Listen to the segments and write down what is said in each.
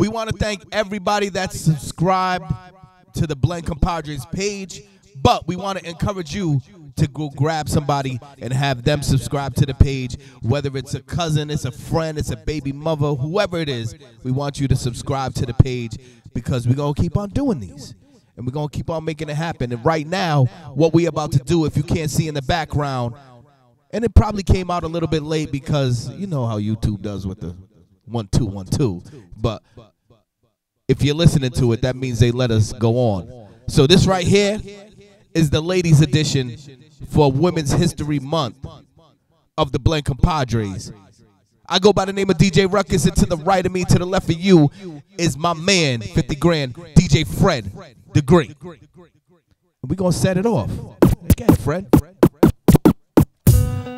We want to thank everybody that's subscribed to the Blend Compadres page, but we want to encourage you to go grab somebody and have them subscribe to the page, whether it's a cousin, it's a friend, it's a baby mother, whoever it is. We want you to subscribe to the page because we're going to keep on doing these. And we're going to keep on making it happen. And right now, what we're about to do, if you can't see in the background, and it probably came out a little bit late because you know how YouTube does with the 1, 2, 1, 2. But if you're listening to it, that means they let us go on. So this right here is the ladies edition for Women's History Month of the Blend Compadres. I go by the name of DJ Ruckus, and to the right of me, to the left of you, is my man, 50 grand, DJ Fred the Great. We're going to set it off. Okay, Fred.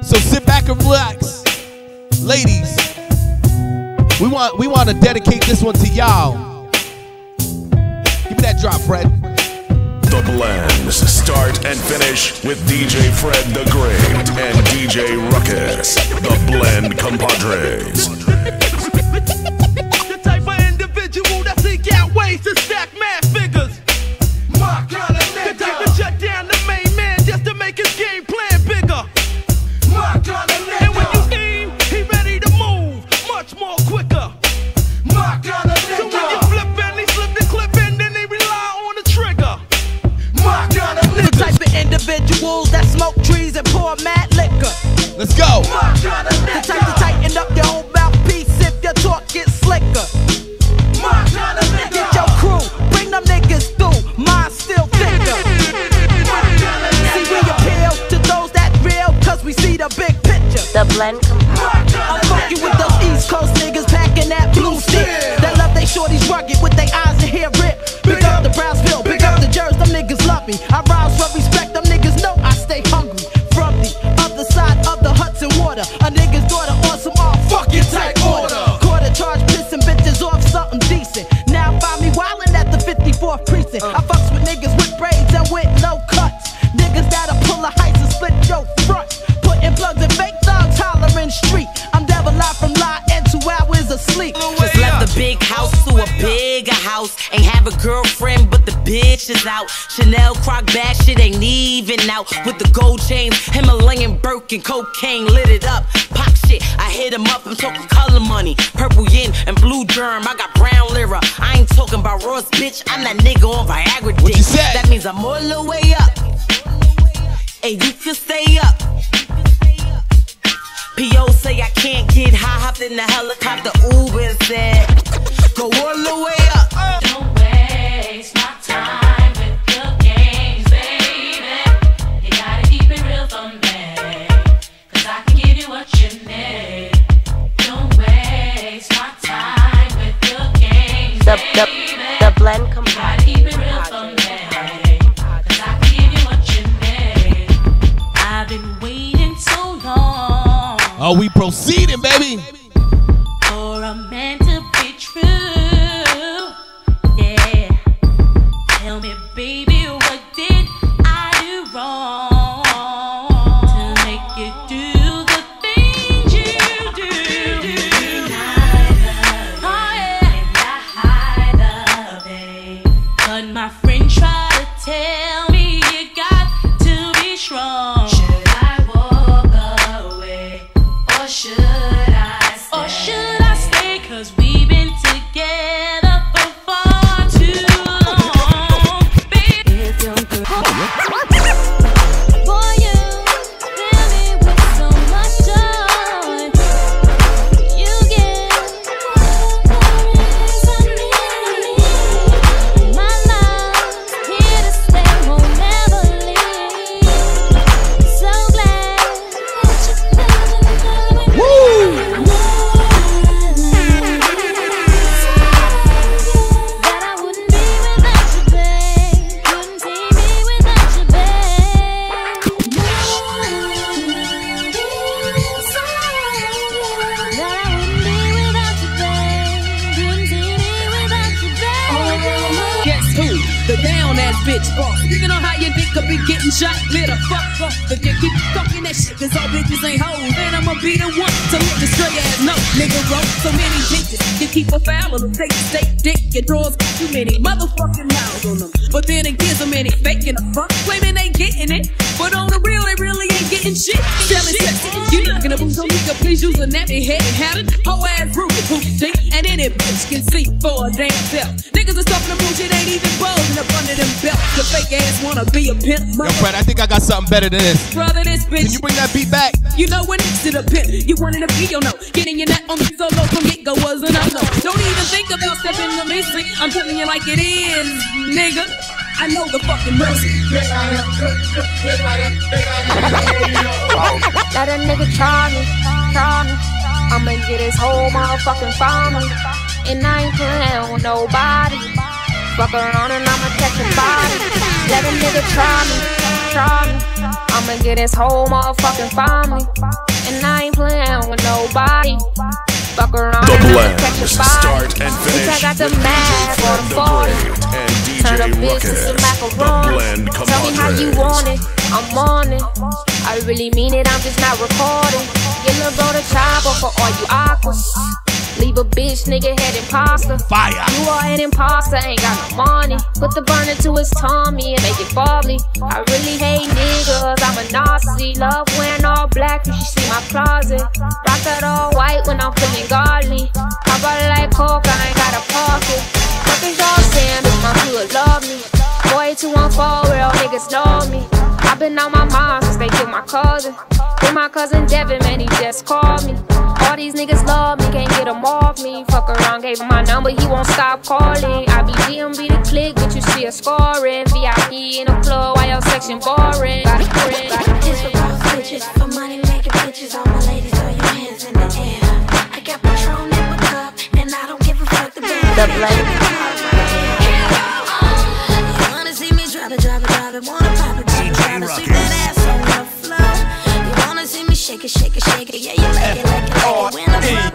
So sit back and relax. Ladies, we want to dedicate this one to y'all. Give me that drop, Fred. The Blends, start and finish with DJ Fred the Great and DJ Ruckus, the Blend Compadres. The type of individual that seek out ways to stack mad figures. My kind of nigga. The type to shut down the main man just to make his game plan bigger. My kind of nigga. And when you aim, he ready to move much more quicker. My kind of nigga. So when you flip and he slip the clip and then they rely on the trigger. My kind of nigga. The type of individuals that smoke trees and pour mad liquor. Let's go. My kind of nigga. The type to tighten up your own mouthpiece if your talk gets slicker. My kind of nigga. Get your crew, bring them niggas through. Mine's still thicker. See, we appeal to those that real, cause we see the big picture. The Blend Compadres. I'm fucking with those East Coast niggas packing that blue stick. That love they shorties rugged with they eyes and hair rip. Big up the Brownsville, big up the Jersey, them niggas love me. I rise for respect, them niggas know I stay hungry. From the other side of the Hudson water, a nigga's daughter on some all fucking tight order. Quarter charge pissing bitches off something decent. Now find me wildin' at the 54th precinct. I fucks with niggas with braids and with no cuts. Niggas that'll pull a heist and split your front. Putting plugs and fake thugs hollering street. I'm devil live from lie and 2 hours of sleep. Just left the big house to a bigger house. Ain't have a girlfriend but the bitch is out. Chanel croc bag shit ain't even out. With the gold chains, Himalayan Birkin, cocaine lit it up. Pop shit, I hit him up, I'm talking color money. Purple yin and blue germ, I got brown lira. I ain't talking about Ross, bitch, I'm that nigga on Viagra dick. That means I'm all the way up. And you can stay up. P.O. say I can't get high, hopped in the helicopter, Uber said, go all the way up. Don't waste my time with the games, baby. You gotta keep it real for me, cause I can give you what you need. Don't waste my time with the games, baby. The Blend Compadres. You gotta keep it real for me, cause I can give you what you need. I've been waiting so long. Oh, we proceeding, baby. For a man to be true, yeah. Tell me, baby, what did I do wrong to make you do the things you do? I love, oh yeah, I love it. But my friend tried to tell me you got to be strong. The down clown ass bitch. You know how your dick could be getting shot, glitter. Fuck, if you keep talking that shit, cause all bitches ain't hoes. And I'ma be the one to make the straight ass know. Nigga wrote so many bitches, you keep a foul of them. Take the state dick, your drawers got too many motherfucking mouths on them. But then it gives them any faking the fuck, claiming they getting it. But on the real, they really ain't getting shit. Selling sex, you looking up them, so nigga, please use a nappy head and have it. Whole ass Ruby, poop dick, and any bitch can see for a damn self. Niggas are stuffing the bullshit, ain't even bulging up under them belts. The fake ass wanna be a pimp. Yo, Fred, I think I got something better than this. Brother, this bitch. Can you bring that beat back? You know when it's to the pimp, you wanted to be, you know. Getting your neck on me so low from get go wasn't I know. Don't even think about stepping the mystery. I'm telling you like it is, nigga. I know the fucking mercy. Let a nigga try me. I'ma get his whole motherfucking farmer. And I ain't playing with nobody. Fuck around and I'ma catch a body. Let a nigga try me. I'ma get his whole motherfucking family. And I ain't playing with nobody. Fuck around and I'ma catch a body. Bitch, I got the mad for the 40. Turn up business and macaroni. Tell me how you want it, I'm on it. I really mean it, I'm just not recording. Your little bro to chop off for all you aquas. Leave a bitch, nigga, head imposter. Fire. You are an imposter, ain't got no money. Put the burner to his tummy and make it bubbly. I really hate niggas, I'm a Nazi. Love wearing all black, you should see my closet. Rock that all white when I'm feeling godly. I bought it like coke, I ain't got a pocket. What is y'all saying? But my hood love me. Boy, 214, where all niggas know me. I've been on my mind since they killed my cousin. Then my cousin Devin, man, he just called me. All these niggas love me, can't get them off me. Fuck around, gave him my number, he won't stop calling. I be DMV the click, but you see a scoring. VIP in the club, why your section boring? Got a friend. This for both bitches, for money making bitches. All my ladies, throw your hands in the air. I got Patron in my cup, and I don't give a fuck the band. The Blend. You wanna see me drive it, wanna pop it, wanna sweep that ass on the floor. You wanna see me shake it, yeah, you like it, like it.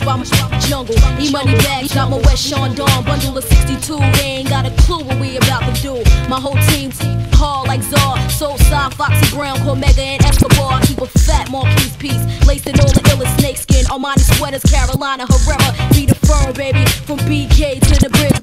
By my jungle, E-Money bags, got my West Sean Dawn bundle of 62. They ain't got a clue what we about to do. My whole team hard like Czar. Soulside, Foxy Brown, Cormega, and Escobar. I keep a fat Marquise piece, laced in all the illest snakeskin. Armani sweaters, Carolina Herrera, be the firm, baby. From BK to the bridge.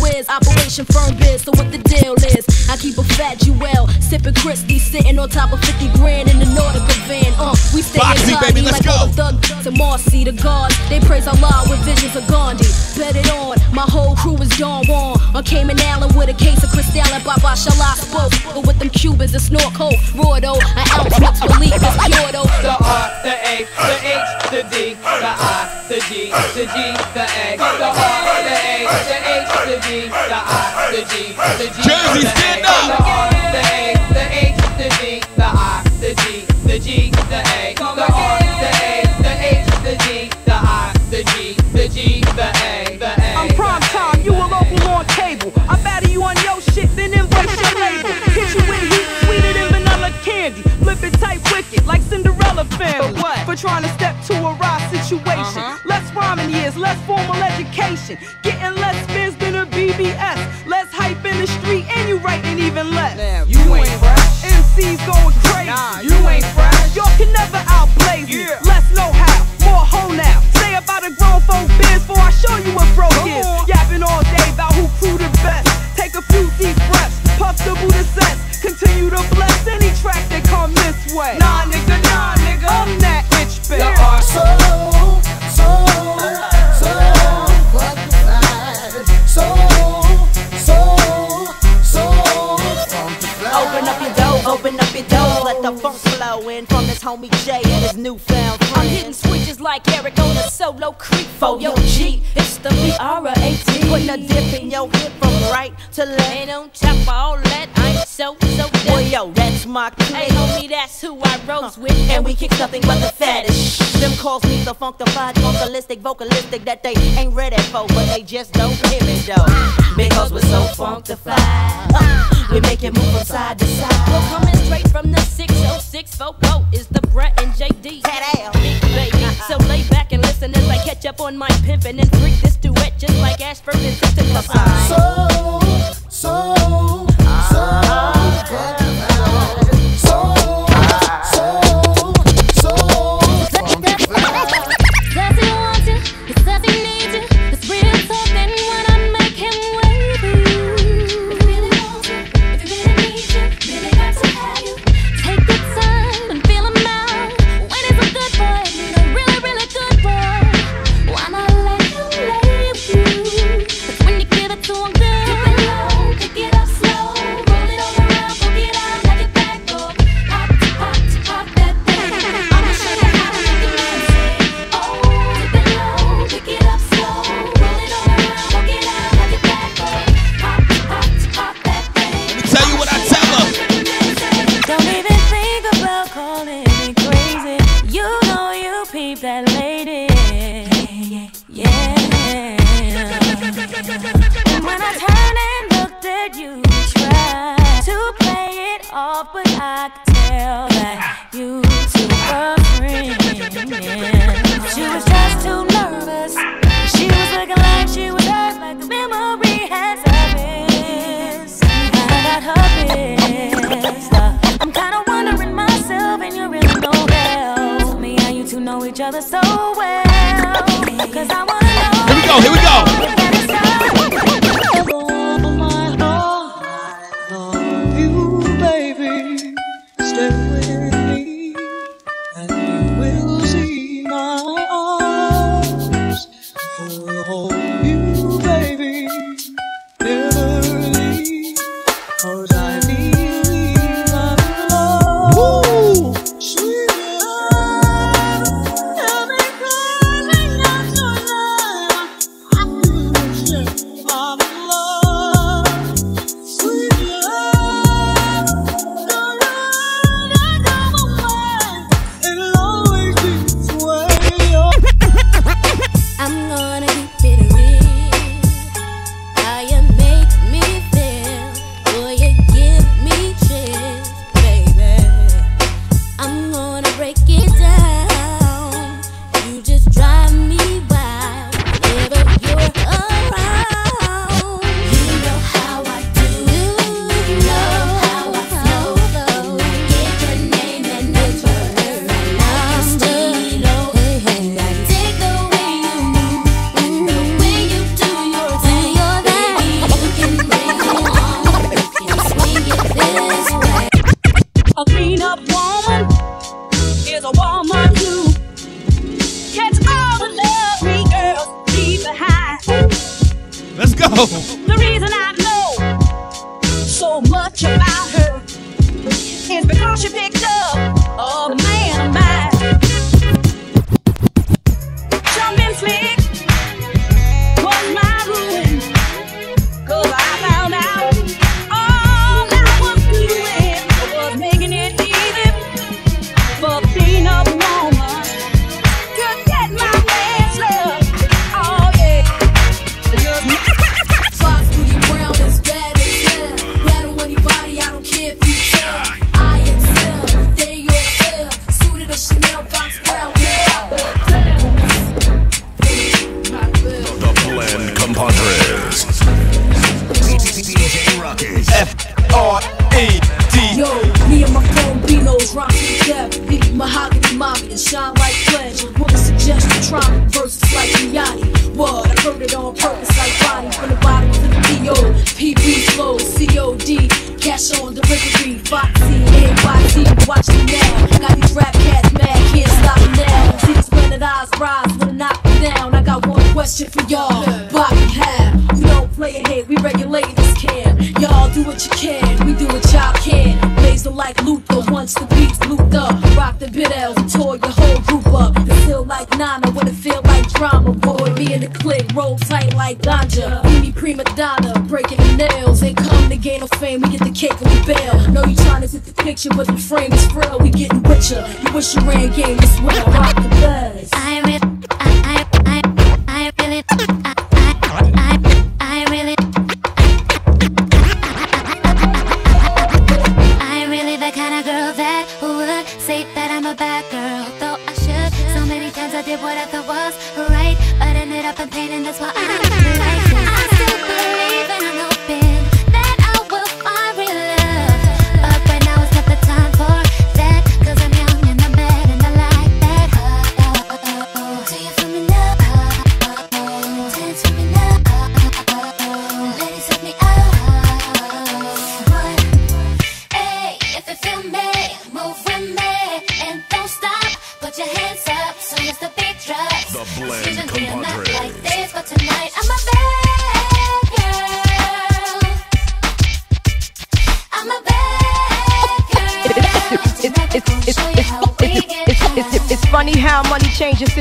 Wiz, Operation Firm Biz, so what the deal is? I keep a fat Jewel, sipping Christie, sitting on top of 50 grand in the Nautica van. We stay Foxy, in baby, let's like go. Thug to Marcy, the guards, they praise Allah with visions of Gandhi. Bet it on, my whole crew is Don Juan. On Cayman Island with a case of Cristal and Baba Shala spoke. But with them Cubans, a snork hole, raw though. I outmix belief, it's pure though. The R, the A, the H, the D, the I, the G, the G, the A, the R, the A, the H, the D. The I, the G, the G, Jersey, the stand A, up. The R, the A, the H, the D, the I, the G, the G, the A. The R, the A, the H, the D, the I, the G, the G, the A, the A. I'm prime time, you a local on cable. I batter you on your shit, then invoice your label. Hit you with heat, sweeter than vanilla candy. Flip it tight, wicked, like Cinderella family. For what? For trying to step to a raw situation. Less rhyming years, less formal education. Getting less biz than a BBS, less hype in the street, and you writing even less. Damn, you ain't fresh. MCs going crazy. Nah, you ain't fresh. Y'all can never outplay me. Yeah. Less know-how, more hoe now. Say about a grown folk biz before I show you what broke is. Yapping all day about who crew the best. Take a few deep breaths, puff the Buddha sets. Continue to bless any track that come this way. Nah, nigga, I'm that itch bitch. There are so let the funk flow in from this homie Jay and his newfound friend. I'm hitting switches like Eric on a solo creep. For yo G, it's the B-R-A-T. Putting a dip in your hip from right to left. And on top of all that, I'm so deaf. Well, yo, that's my clique. Hey, homie, that's who I rose with. And we kick nothing but the fetish. Them calls me the funkified, funkalistic, vocalistic that they ain't ready for. But they just don't hear me, though. Because we're so funkified. We make it move from side to side. We're coming straight from the 606 FOCO is the Brett and JD. Big baby. So lay back and listen as I catch up on my pimp and then freak this duet just like Ashford and Simpson. grind to death, beat mahogany mommy and shine like pledge. Woman suggestion, trauma, verses like Miani. Word, I heard it on purpose like body. From the bottom to the D.O. PB flow, COD, cash on delivery, Foxy, NYT, watch me now. Got these rap cats mad, can't stop me now. See these blended eyes rise when I knock me down. I got one question for y'all, Bobby Hab. We don't play ahead, we regulate this cam. Y'all do what you can, we do what y'all can. Blaze them like Luther, once the beat's looped up. Rock the bit L's and tore your whole group up. It's still like Nana, when it feel like drama. Boy, me and the clique roll tight like ganja. We be prima donna, breaking the nails. They come to gain no fame, we get the cake and we bail. Know you trying to hit the picture, but the frame is frail. We getting richer, you wish you ran game this well. Rock the buzz.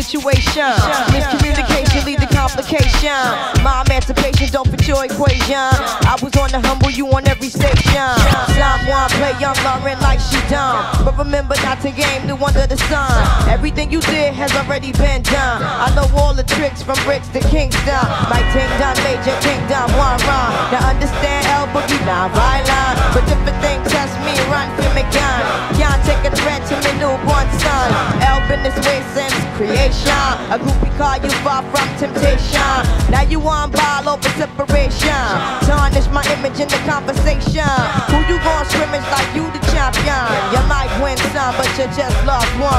Situation. Miscommunication lead to complication. My emancipation don't fit your equation. I was on the humble, you on every station. Slime one, play young Lauren like she dumb. But remember not to game new under the sun. Everything you did has already been done. I know all the tricks from bricks to Kingston. My ting done, major king done, one run. Now understand El Boogie, now right line. But different things test me, run for me gun. Can't take a threat to me newborn son. El been this way since creation. A groupie call you far from temptation. Now you on ball over separation. Tarnish my image in the conversation. Who you gon' scrimmage like you the champion? You might win some, but you just lost one.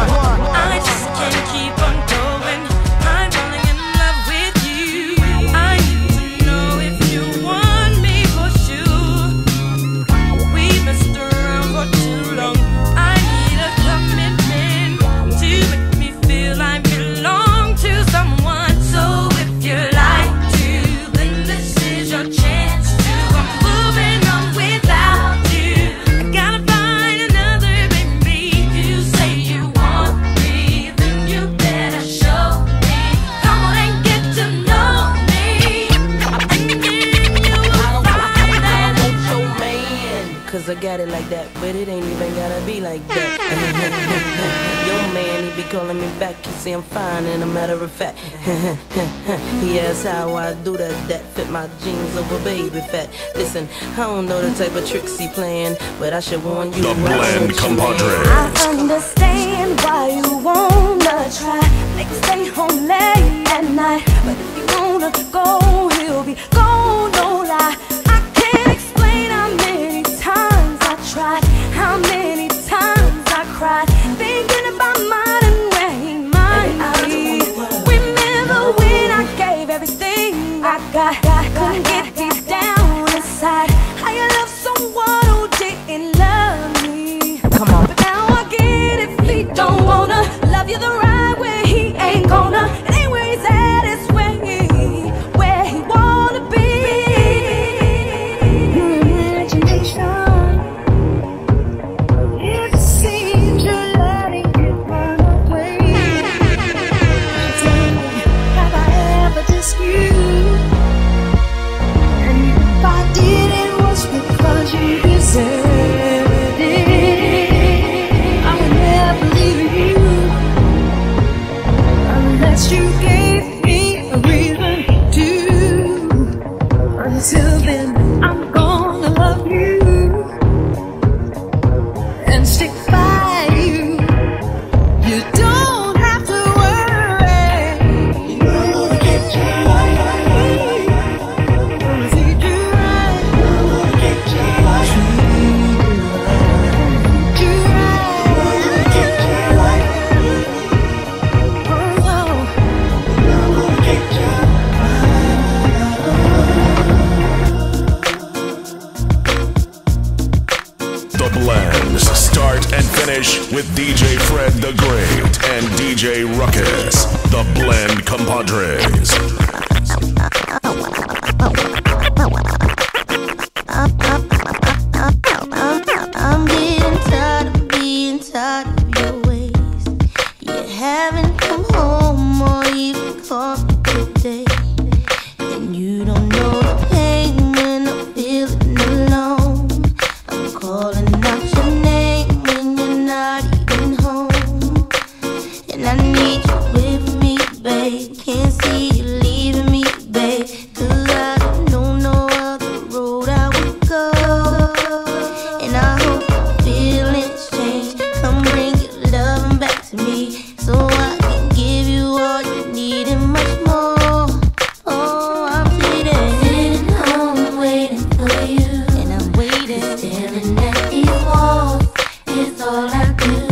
I just can't keep on going. I'm falling in love with you. I need to know if you want me for sure. We've been stirring for too long. I need a commitment to make me feel I belong to someone. So if you like to, then this is your chance to. I'm moving on without you. I gotta find another baby. If you say you want me, then you better show me. Come on and get to know me. And then you will find that I want your man. Cause I got it like that, but it ain't even gotta be like that. Your man, he be calling me back. He say I'm fine, and a matter of fact, he asks how I do that. That fit my jeans over baby fat. Listen, I don't know the type of tricks he playing, but I should warn you. The Blend Compadres. I understand why you wanna try. Niggas stay home late at night, but if you wanna go, he'll be gone. No lie, I can't explain how many times I tried, how many times I cried. Couldn't get deep down inside. How you love someone who didn't love me? Come on. But now I get it. If he don't wanna love you the right way, he ain't gonna. It ain't where he's at, it's where he wanna be. Your imagination, it seems you Blends, start and finish with DJ Fred the Great and DJ Ruckus, The Blend Compadres. I'm getting tired of being tired of your ways. You haven't come home or even called me today. And you don't know the pain when I'm feeling alone. I'm calling out your name when you're not even home. And I need you with me, babe. Can't see you leaving me, babe. 'Cause I don't know other road I would go. And I hope your feelings change. Come bring your loving back to me, so I can give you all you need and much more. Oh, I'm sitting home waiting for you, and I'm waiting, staring at these walls. It's all I do.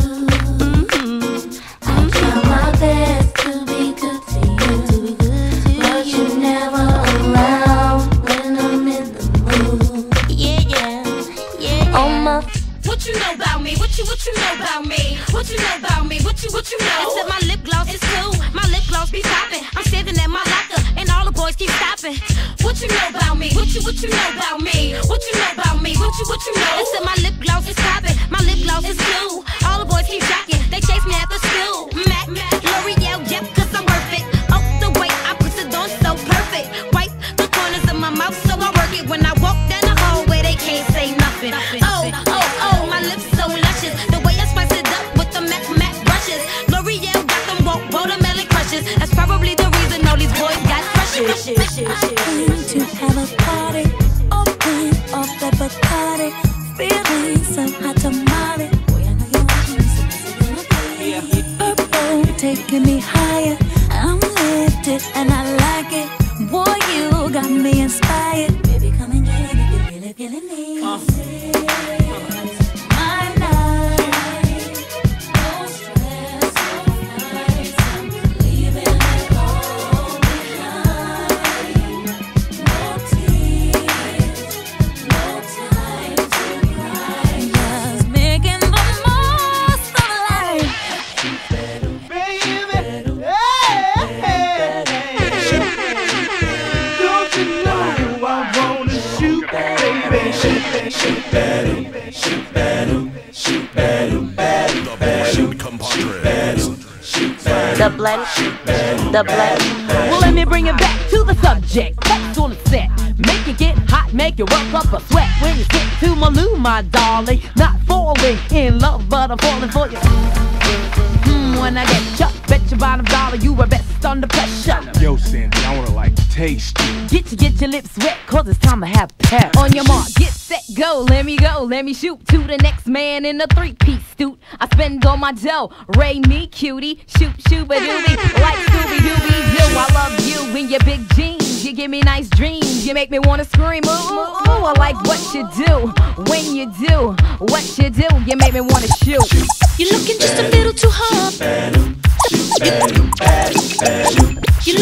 I try my best to be good to you, but you're never around when I'm in the mood. Yeah. Oh my. What you know about me? What you know about me? What you know about me? What you know? Except my lip gloss is cool. My lip gloss be popping. I'm standing at my locker, and all the boys keep stopping. What you know about me? What you know about me? What you know about me? What you know? Except my lip gloss is popping. My lip gloss is cool. All the boys keep jocking. They chase me after school. Mac, L'Oreal, yep, 'cause I'm worth it. Oh, the way I put it on so perfect. Wipe the corners of my mouth so I work it. When I walk down the hallway, they can't say nothing. Oh, my lips so luscious. The way I spice it up with the Mac brushes. L'Oreal got them watermelon crushes. That's probably the reason all these boys got crushes. We need to have a party. Open up the Bacardi. Feeling some hot tamale. Purple taking me higher. I'm lifted and I like it. Boy, you got me inspired. Baby, come and get it if you're really feeling me. The blend. Well, let me bring it back to the subject. Sex on the set, make you get hot, make you rock up a sweat when you get to my loo, my darling. Not falling in love, but I'm falling for you. When I get chucked, bet your bottom dollar you were best under pressure. Yo, Sandy, I wanna like taste you. Get your lips wet, 'cause it's time to have pep. On your mark, get set, go, let me shoot to the next man in a three-piece suit. I spend all my dough, ray me cutie, shoot, but doobie, like Scooby Dooby Doo. I love you in your big jeans, you give me nice dreams, you make me wanna scream. Ooh, ooh, I like what you do, when you do, what you do, you make me wanna shoot. You're looking just a little too hard. You're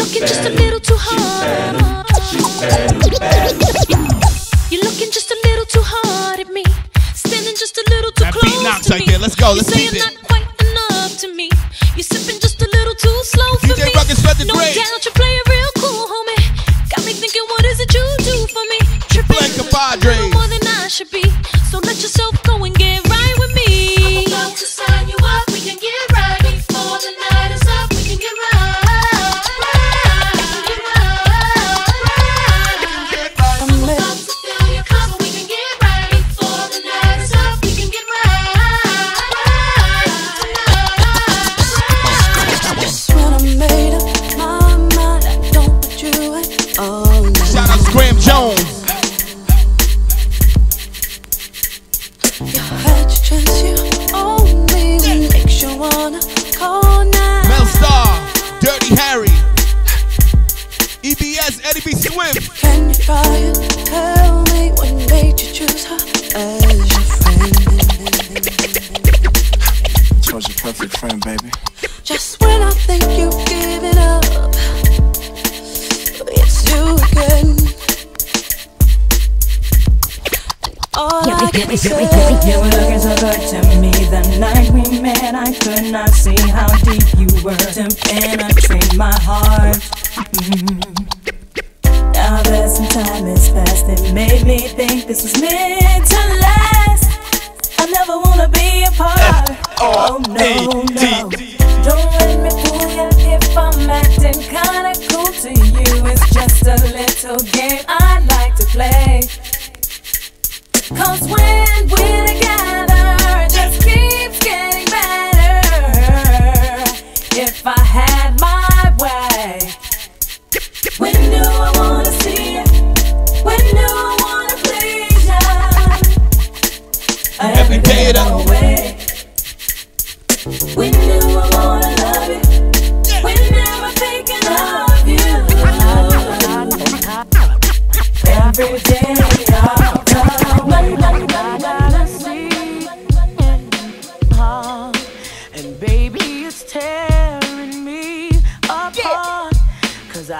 looking just a little too hard. You're looking just a little too hard at me. Standing just a little too close to me. Let's go. You say you're not quite enough to me. You're sipping just a little too slow for me. No doubt you play it real cool, homie. Got me thinking, what is it you do for me? Tripping a little more than I should be. So let yourself go and get right with me. I'm about to sign you up. We can get right before the night is up. We can get right. Can you try it? Tell me what made you choose her as your friend. Chose your perfect friend, baby. Just when I think you've given up, it's you again. All I can say. I could not see how deep you were to penetrate my heart. Now that some time has passed, it made me think this was meant to last. I never wanna be apart. Oh no, no. Don't let me fool ya if I'm acting kinda cool to you. It's just a little game I like to play. 'Cause when we're together, it just keeps getting better. If I had my way. When do I wanna see you? When do I wanna please you? Every day I'm away. When do I wanna love you? When am I thinking of you? Every day I'm and baby, it's tearing me apart. 'Cause I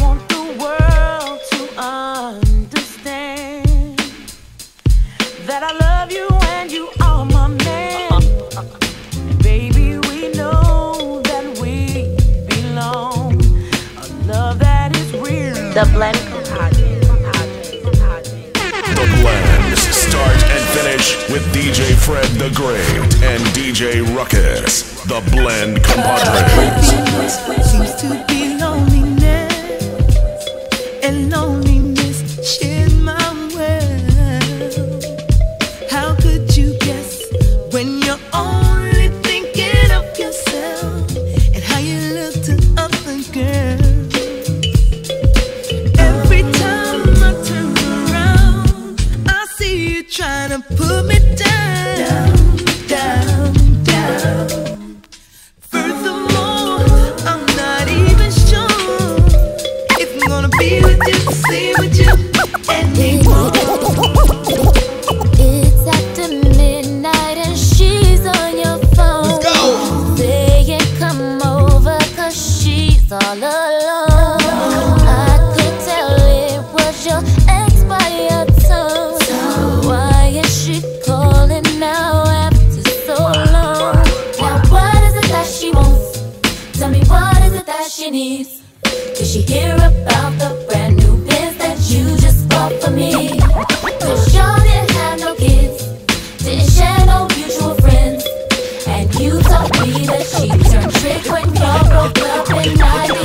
want the world to understand that I love you and you are my man. And baby, we know that we belong. A love that is real. The Blend Compadres. The Blend, start and finish with DJ Fred the Great and DJ Ruckus. The Blend Compadres. Seems to be loneliness, and loneliness shares my world. How could you guess when you're only thinking of yourself and how you look to other girls? Trying to put me down, down, down, down. Furthermore, I'm not even sure if I'm gonna be with you, stay with you anymore. It's after midnight and she's on your phone. Let's go. Saying come over 'cause she's all alone. I could tell it was your ex by your tone. She calling now after so long. Now what is it that she wants? Tell me what is it that she needs? Did she hear about the brand new biz that you just bought for me? 'Cause y'all didn't have no kids, didn't share no mutual friends, and you told me that she turned trick when y'all broke up in 96.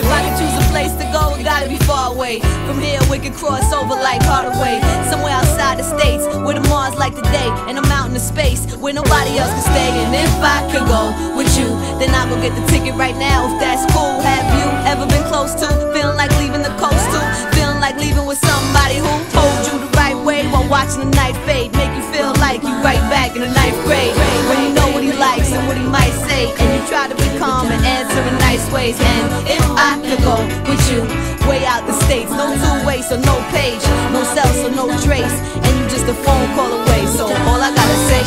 If I could choose a place to go, it gotta be far away. From here we could cross over like Hardaway. Somewhere outside the states, where the Mars like the day, and I'm out in the space where nobody else can stay. And if I could go with you, then I go get the ticket right now if that's cool. Have you ever been close to feeling like leaving the coast too? Feeling like leaving with somebody who told you the right way while watching the night fade, make you feel like you right back in the 9th grade. When you know what he likes and what he might say, and you try to be calm and answer in nice ways. And if I could go with you, way out the states, no two-way, so no page, no cell, so no trace, and you just a phone call away. So all I gotta say,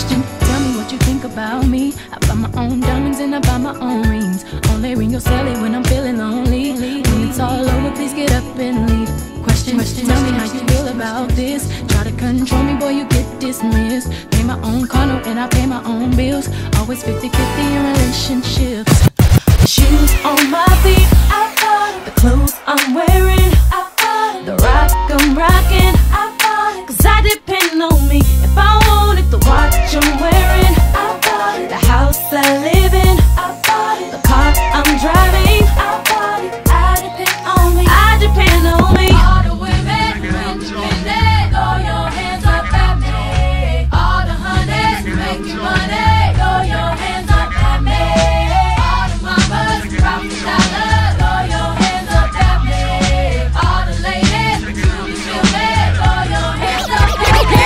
tell me what you think about me. I buy my own diamonds and I buy my own rings. Only ring your celly when I'm feeling lonely. When it's all over, please get up and leave. Question, tell me how you feel about this. Try to control me, boy, you get dismissed. Pay my own condo and I pay my own bills. Always 50-50 in relationships. The shoes on my feet, I bought. The clothes I'm wearing, I bought. The rock I'm rocking, I bought. 'Cause I depend on me if I wanted. The watch I'm wearing, I bought it. The house I live in, I bought it. The car I'm driving, I bought it. I depend on me, I depend on me. All the women, independent, throw your hands up at me. All the honeys, making money, throw your hands up at me. All the mamas, dropping dollars, throw your hands up at me. All the ladies, you feel me, throw your hands up at me.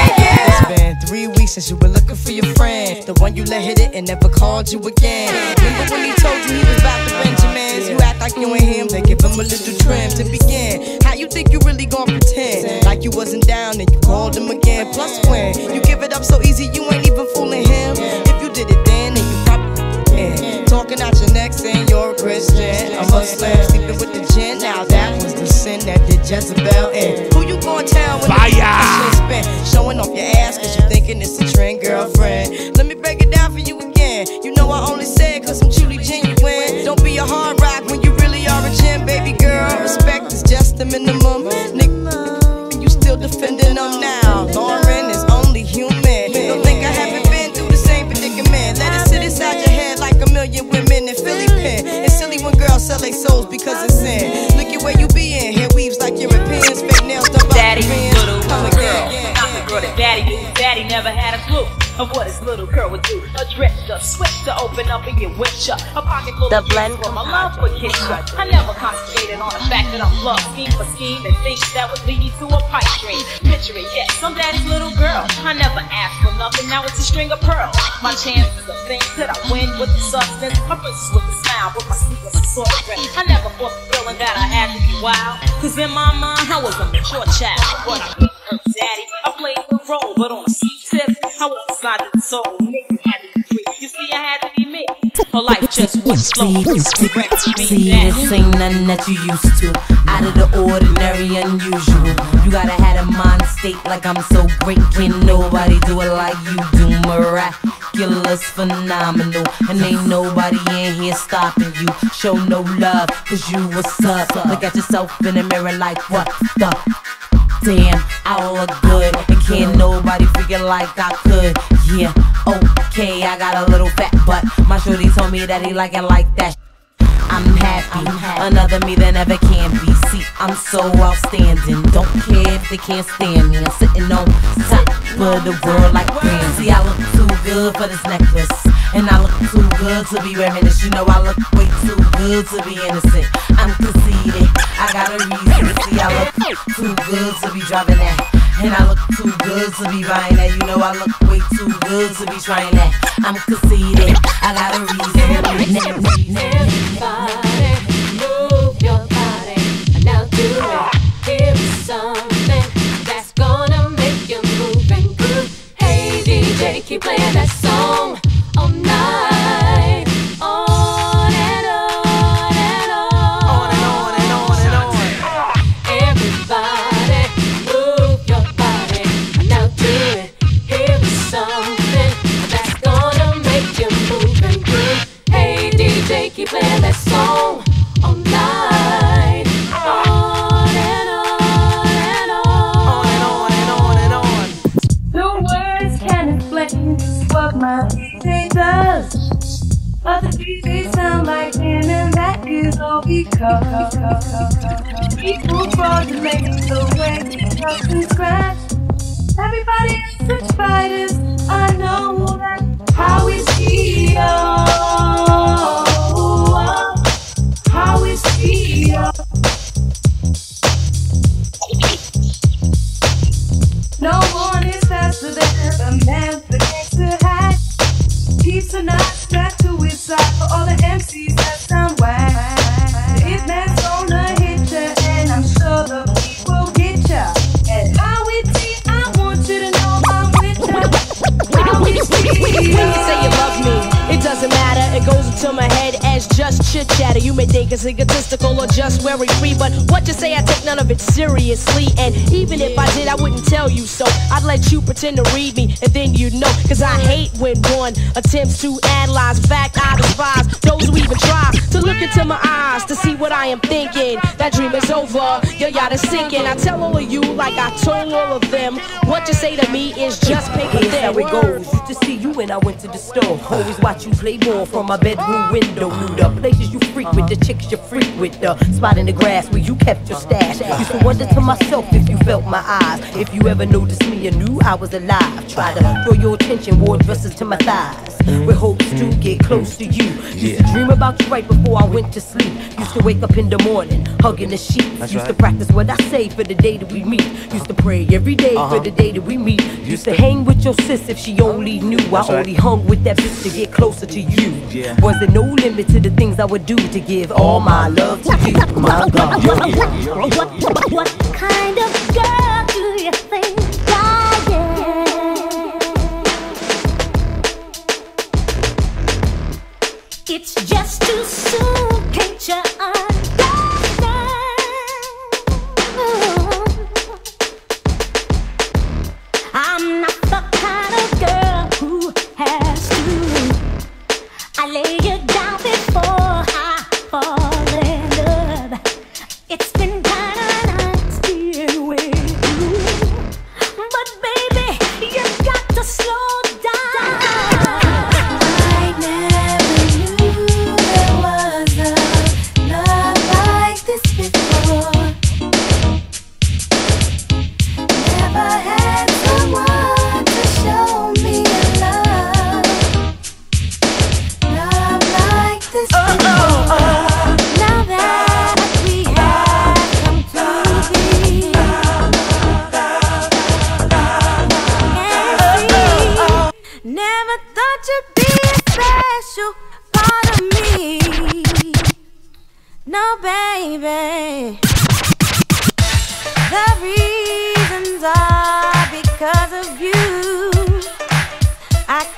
It's been 3 weeks since you were looking for your friend, the one you let hit it and never called you again. Remember when he told you he was about to Benjamins? You act like you ain't him, then give him a little trim to begin. How you think you really gonna pretend like you wasn't down and you called him again? Plus when you give it up so easy, you ain't even fooling him. If you did it then you probably can. Talking out your neck saying you're a Christian, a Muslim, sleeping with the gin. Now that was the sin that did Jezebel in. Who you gonna tell when the shit spent? Showing off off your ass, cause you're thinking it's a trend, girlfriend. Let me break it down for you again. You know I only say it cause I'm truly genuine. Don't be a hard rock when you really are a gem, baby girl. Respect is just the minimum. Nigga, you still defending them now. Lauren is only human. Don't think I haven't been through the same predicament. Let it sit inside your head like a million women in Philly pen. It's silly when girls sell their souls because it's sin. Look at where you be in. Hair weaves like Europeans. Fake nails done by daddy, little girl. Daddy never had a clue of what his little girl would do. A dress up, switch to open up and get with ya. A pocket full of blend for my love for kiss ya. I never concentrated on the fact that I'm love scheme for scheme and things that would lead you to a pipe dream. Picture it, yes, I'm daddy's little girl. I never asked for nothing, now it's a string of pearls. My chances of things that I win with the substance. My princess with a smile, with my secrets and sort of breath. I never fought the feeling that I had to be wild, cause in my mind I was a mature child. What I daddy, I played the role, but on a C-tip, I won't slide the soul. Nigga had to be free. You see, I had to be me. For life just went slow. See, this ain't nothing that you used to. Out of the ordinary, unusual. You gotta have a mind state like I'm so great. Can nobody do it like you do, miraculous, phenomenal. And ain't nobody in here stopping you. Show no love, cause you what's up. Look at yourself in the mirror like what the damn, I look good, and can't nobody figure like I could. Yeah, okay, I got a little fat butt. My shorty told me that he liking like that. I'm happy, another me that never can be. See, I'm so outstanding, don't care if they can't stand me. I'm sitting on top of the world like Ramsey. I look too good for this necklace, and I look too good to be wearing this. You know I look way too good to be innocent. I'm conceited, I got a reason. See, I look too good to be driving that, and I look too good to be buying that. You know I look way too good to be trying that. I'm conceited, I got a reason. Everybody move your body, and now do it. Give me something that's gonna make you move and groove. Hey DJ, keep playing that song all night, on and on and on, on and on. Everybody, move your body. Now do it. Here's something that's gonna make you move and groove. Hey DJ, keep playing that song all night, on and on. The words can explain what my it does, but the DJ sound like him, and that is all because people fraudulate the way we cut and scratch. Everybody is switch fighters, I know that. How is he? How is he? No one is faster than a man that gets to hack. Keeps a knife strapped to his side for all the MCs that sound whack. The hitman's gonna hit ya, and I'm sure the beat will get ya. And how it be, I want you to know I'm with ya. How it be. When you say you love me, it doesn't matter. It goes into my head as just chit chatter. You may think it's egotistical or just worry free, but what you say, I take none of it seriously. And even if I did, I wouldn't tell you so. I'd let you pretend to read me, and then you'd know. Cause I hate when one attempts to analyze. Fact, I despise those who even try to look into my eyes to see what I am thinking. That dream is over, your yacht is sinking. I tell all of you like I told all of them. What you say to me is just paper thin. Here's how it goes. To see you when I went to the store, always watch you play ball from my bedroom window. Knew the places you frequent, the chicks you freak with, the spot in the grass where you kept your stash. Used to wonder to myself if you felt my eyes. If you ever noticed me, you knew I was alive. Try to throw your attention, wore dresses to my thighs with hopes to get close to you. Used to dream about you right before I went to sleep. Used to wake up in the morning, hugging the sheets. Used to practice what I say for the day that we meet. Used to pray every day for the day that we meet. Used to hang with your sis if she only knew. I only hung with that bitch to get closer to you. Wasn't no limit to the things I would do to give all my love to you, my God. What kind of girl do you think I am? It's just too soon, can't you understand? I'm not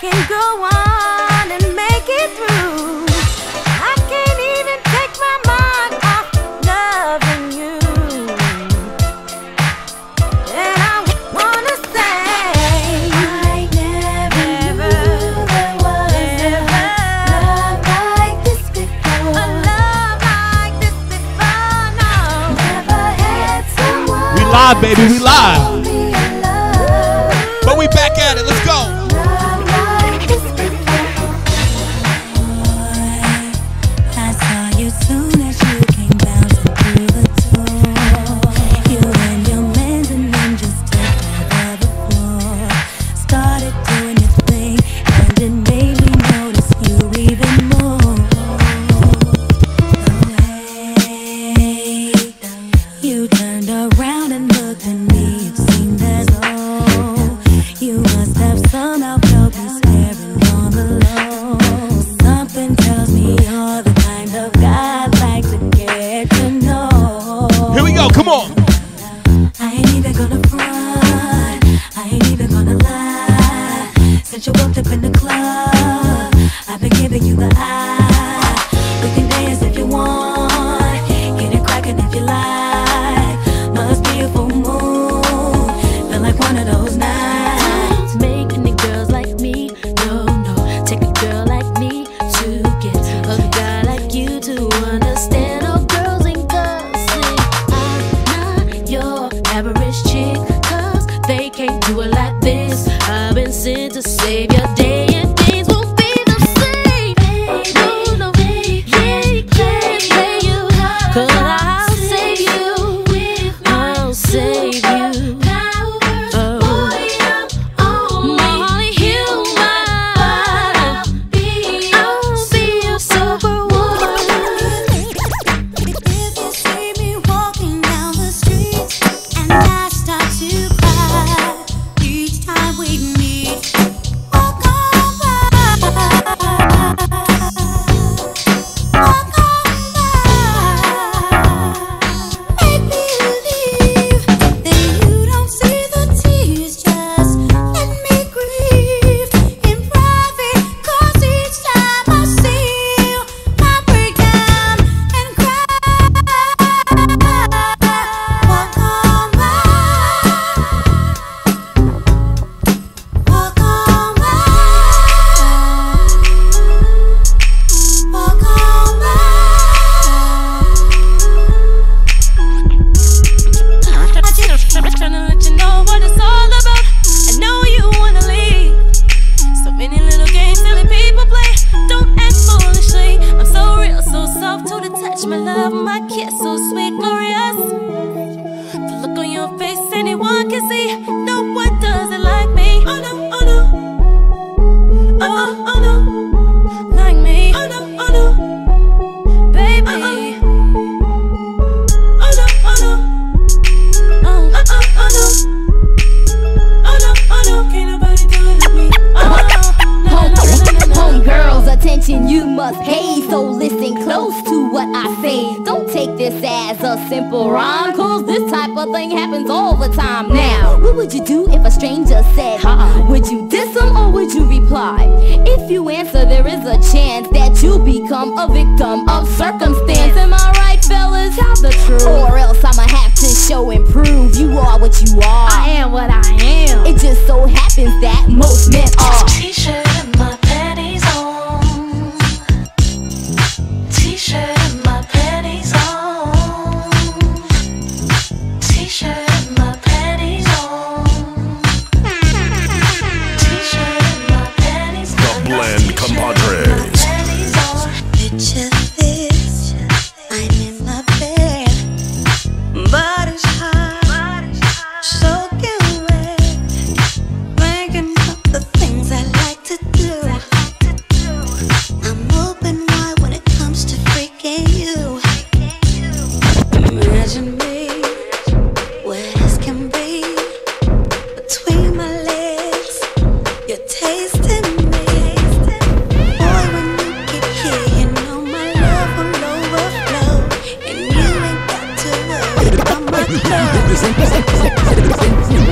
can go on and make it through. I can't even take my mind off loving you. And I wanna say I never knew there was a love like this before. A love like this before, no. Never had someone. We live, baby, we live. But we back at it, let's go.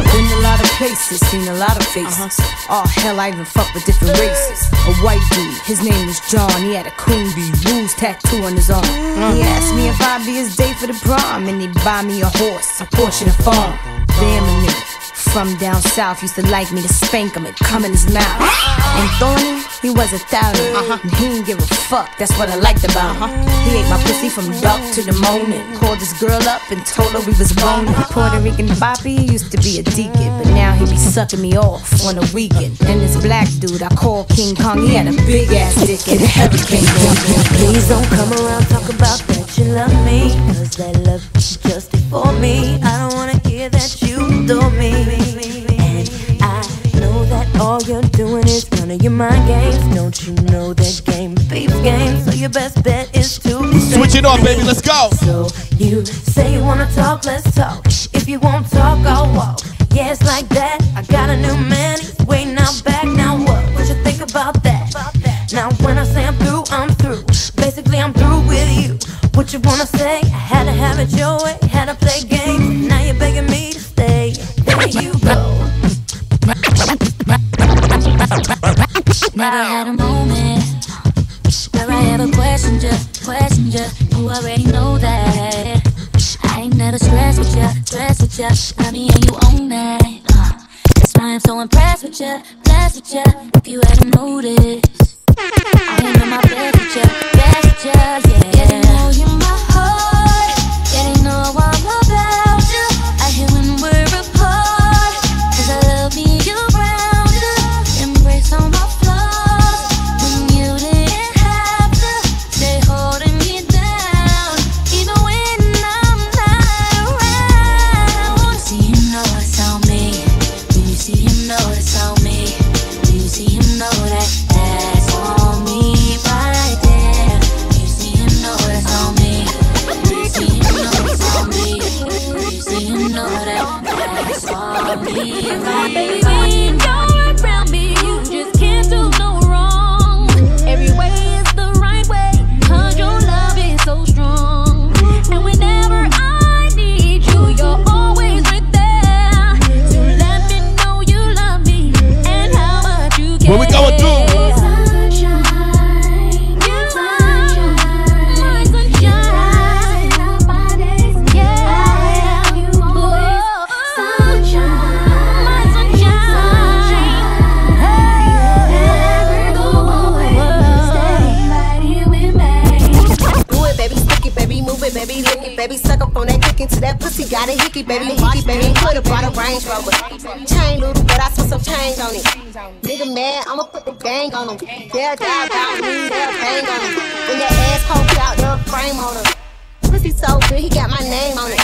Send a lot of places, seen a lot of faces. Oh hell, I even fucked with different races. A white dude, his name was John. He had a Queen Bee Rules tattoo on his arm. He asked me if I'd be his day for the prom, and he'd buy me a horse, a Porsche, and a farm. Damn, a nigga from down south used to like me to spank him and come in his mouth. And Thorny, he was 1,000, and he didn't give a fuck. That's what I liked about him. He ate my pussy from dark to the morning. Called this girl up and told her we was boning. Puerto Rican Bobby used to be a deacon, but now he be sucking me off on a weekend. And this black dude I call King Kong, he had a big ass dick and a hurricane. Please don't come around talk about that you love me, 'cause that love is just for me. I don't wanna hear that you adore me. All you're doing is running your mind games. Don't you know that game thief game? So your best bet is to switch it up, baby. Let's go. So you say you wanna talk, let's talk. If you won't talk, I'll walk. Yeah, it's like that. I got a new man, he's waiting out back. Now what you think about that? Now when I say I'm through, I'm through. Basically, I'm through with you. What you wanna say? I had to have it your way, had to play games. Now you're begging me to stay. There you go. Never had a moment where I ever questioned ya, You already know that I ain't never stressed with ya, I mean, and you own that. That's why I'm so impressed with ya, If you hadn't noticed, I ain't on my best with ya, yeah. Yeah, you know you're my heart. Yeah, they know I'm about you. I hear when we're apart, 'cause I love me, you around you. Embrace all my. Got a hickey, baby, could have brought a Range Rover. Chain little, but I put some change on it. Nigga mad, I'ma put the gang on him. They'll die about me, they'll bang on him. When that ass hoes out, they'll frame on him. Pussy so good, he got my name on it.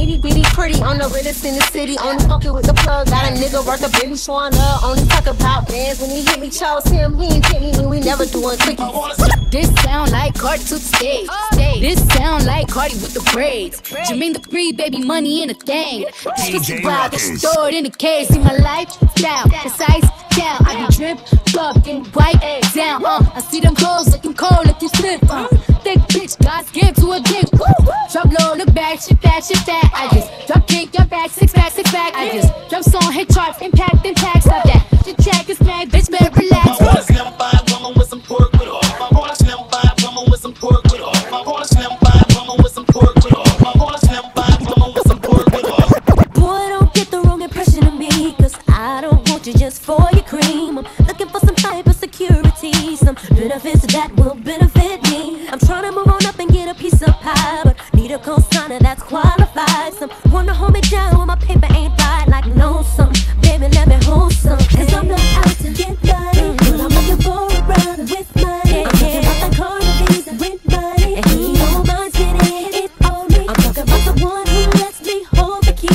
Itty bitty pretty, on the realest in the city. On the fucking with the plug, got a nigga worth a baby showing up. Only talk about bands when he hit me, chose him. He ain't hit me when we never doing quickies. This sound like Cardi to the stage. This sound like Cardi with the braids. Jermaine the free baby money in a thing. This wild, this stored in a case. See my life down, precise down. I be drip, fuck, and white down. I see them clothes looking cold, looking stiff. Thick bitch, God's gift to a dick. Drop low, look back, shit fat, I just drop kick your back, six pack. I just drop song, hit charts, impact. Stop that. Your track is mad, bitch, better relax. I want a slim vibe woman with some pork with all. I want a slim vibe woman with some pork with all. I want a slim vibe woman with some pork with all. I want a slim vibe woman with some pork with all. Boy, don't get the wrong impression of me, 'cause I don't want you just for your cream. I'm looking for some cyber security, some benefits that will benefit me. I'm trying to move on up and get a piece of pie, but need a cosigner that's qualified. Some wanna hold me down when my paper ain't right, like no some. Baby, let me hold some, 'cause I'm not out to get money, but I'm looking for a brother with money. I'm talking about the Cardi B's and rent money, and he don't mind getting it on me. I'm talking about the one who lets me hold the key.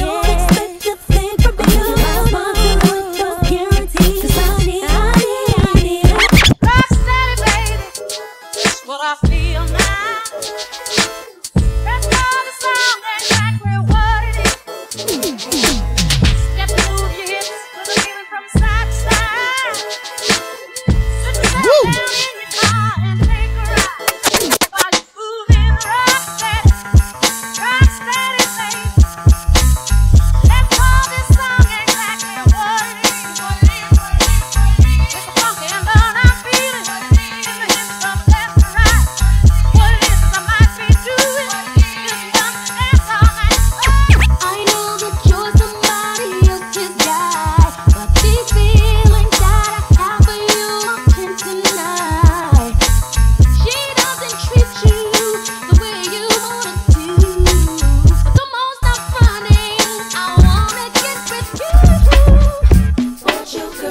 Don't expect a thing from me. I'm talking with those guarantees, 'cause I need Rock steady, baby, that's what I feel now. That's not a song, that's exactly what it is. Step through your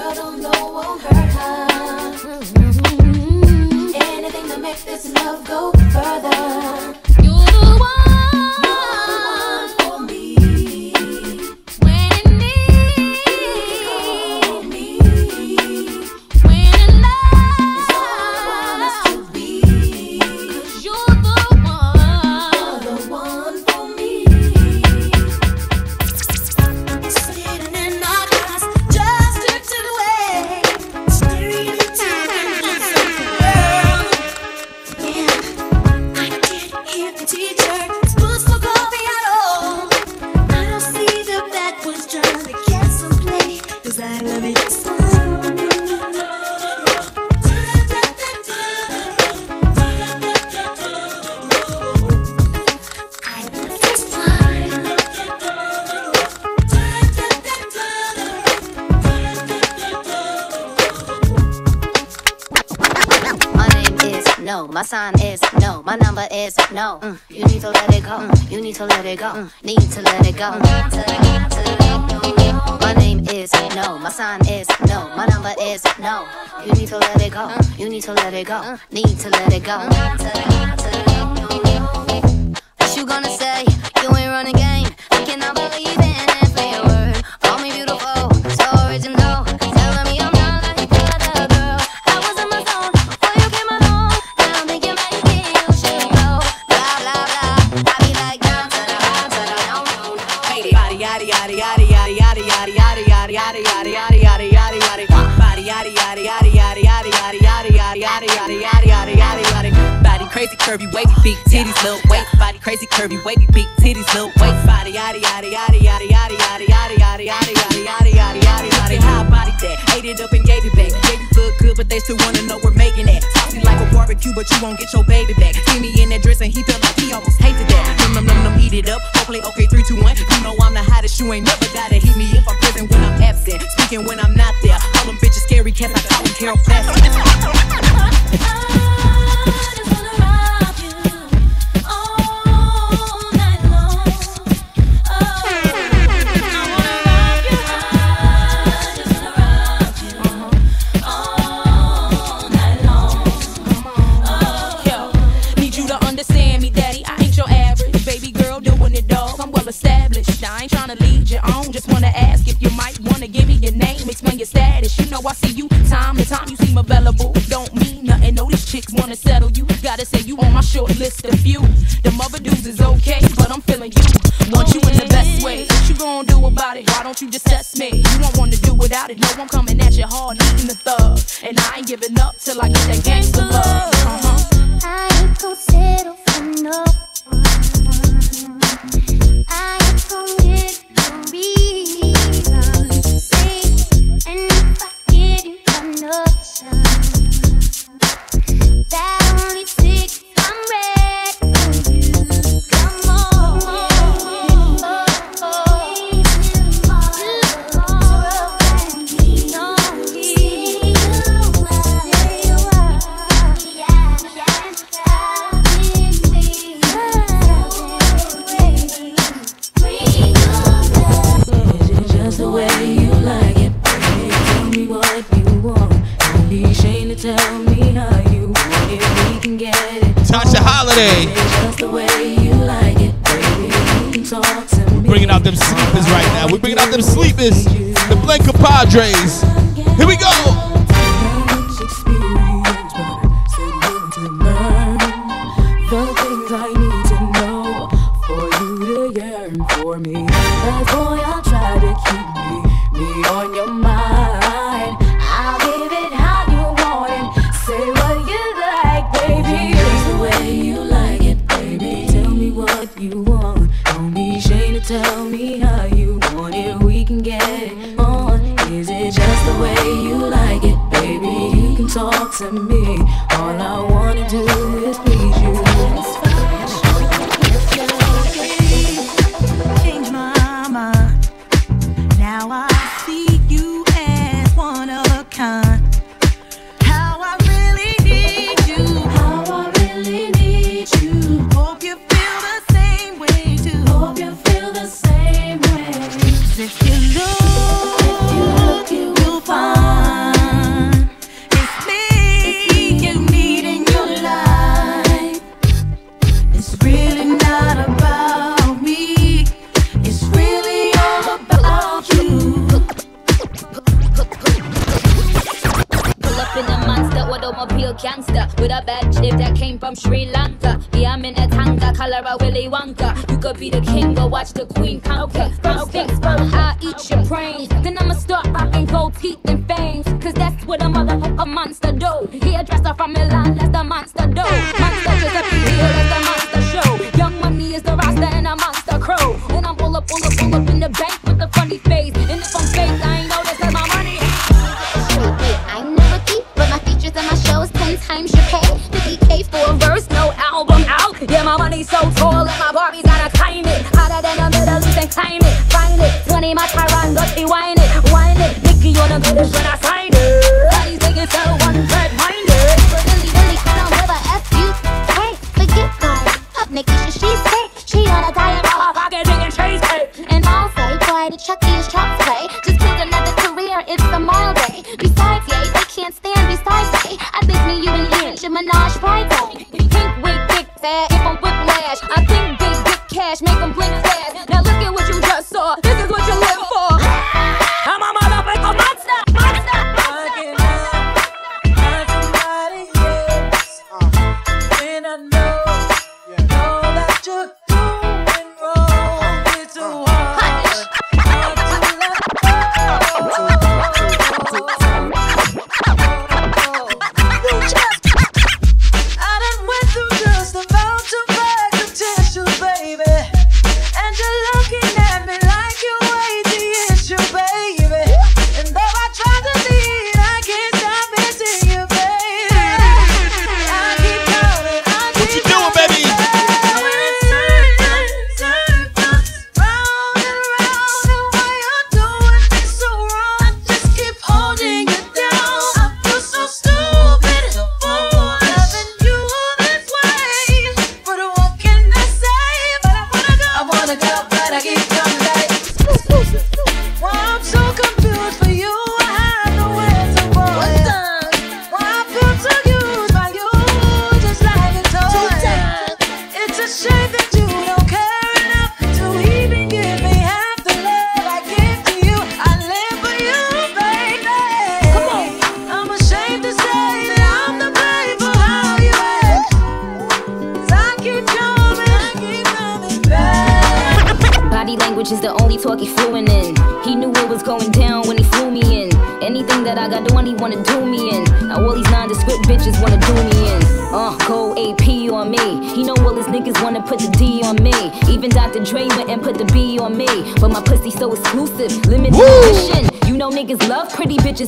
girl don't know won't hurt her. Anything to make this love go further. No, you need to let it go. You need to let it go. Need to let it go. My name is no. My sign is no. My number is no. You need to let it go. You need to let it go. Need to let it go. What you gonna say? You ain't running game. I cannot believe in every word. Call me beautiful, so original. Telling me I'm not like the other girl. I was in my zone before you came along. Now I'm thinking about body crazy curvy wavy big titties little weight body crazy curvy wavy big titties little weight body yada yada yada yada yada yada yada yada yada yada yada yada how body that ate it up and gave it back gave you look good but they still wanna know we're making it saucy like a barbecue but you won't get your baby back see me in that dress and he felt like he almost hated that num num num eat it up hopefully okay 3, 2, 1 you know I'm the hottest you ain't never gotta hit me if I'm present when I'm absent speaking when I'm not there all them bitches scary cats I call them Carol Baskin. I ain't tryna lead you on, just wanna ask if you might wanna give me your name, explain your status. You know I see you time to time, you seem available. Don't mean nothing, no these chicks wanna settle you. Gotta say you on my short list of few. Them other dudes is okay, but I'm feeling you. Want you in the best way. What you gon' do about it? Why don't you just test me? You don't wanna do without it. No, I'm coming at you hard, needing the thug, and I ain't giving up till I get that gangsta love. I ain't gon' settle for no one. I ain't gon' get no reason. And if I give you another, that only sticks. I'm ready for you. Come on, tell me how you want it, we can get it. Tasha Holiday. Just the way you like it, baby. You can talk to me. We're bringing out them sleepers right now. We're bringing out them sleepers. The Blend Compadres. Here we go. The things I need to know for you to yearn for me. That's boy, I'll try to keep me on your mind. I'll give it how you you want. Don't be ashamed to tell me how you want it. We can get it on. Is it just the way you like it, baby? You can talk to me. All I wanna do is please you. If you look, you'll find. automobile gangster with a bad chick that came from Sri Lanka. Yeah, I'm in a tanga, color of Willy Wonka. You could be the king, but watch the queen conquer. First things first, I'll eat your brains. Then I'ma start popping gold teeth and fangs, cause that's what a motherfucker monster do. He a dresser from Milan, that's the monster do. Monster Giuseppe Hill, that's the monster show. Young Money is the roster and a monster crow. And I'm pull up in the bank with a funny face. And if I'm fake, I ain't know this is my money. I never keep, but my features and my shows 10 times your pay. 50K for a verse, no album out. Yeah, my money's so tall and my Barbie's gotta climb it. Hotter than a Middle East and climb it, find it. 20 my Tyron, got me whine it. Nicky on the middle when I sign it. All these niggas sell one red minded. But really, I don't give a F you. Hey, forget that. Up Nikki, she's sick. She on a diet, all her pocket and cheese cake. And I'll say, boy, the Chucky is chop play. Just pick another career, it's the mall day. Besides, yay, they can't stand besides day. I think me, you, and Ian should menage Friday. Pink wig, big fat, if I'm whiplash. I think big, big cash, make them blink fast. Now look at what you just saw, this is what you live for. I'm a motherfucker monster, monster, monster.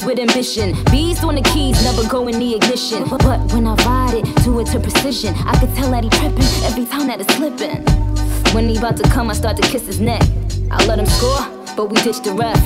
With ambition, bees on the keys, never go in the ignition. But when I ride it, do it to precision. I could tell that he tripping every time that it's slipping. When he about to come, I start to kiss his neck. I let him score, but we ditch the ref.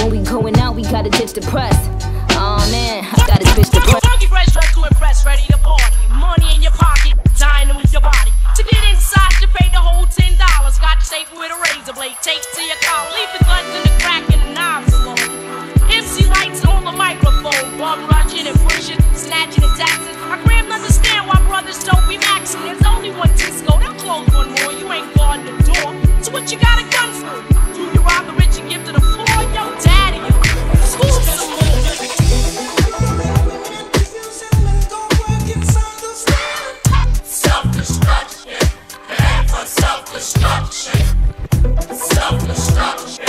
When we going out, we gotta ditch the press. Aw oh, man, I gotta ditch the press. Funky fresh, dressed to impress, ready to party. Money in your pocket, dying to move your body. To get inside, you pay the whole $10. Scotch tape with a razor blade, tape to your collar, leave the guns in the crack and the knives alone. MC lights on the microphone, bum rushing and pushing, snatching and taxing. I can't understand why brothers don't be maxing. There's only one disco, they'll close one more. You ain't guarding the door, so what you gotta come for? Do you rob the rich and give to the poor? Yo, daddy, who's the self-destruction, and for self-destruction, self-destruction.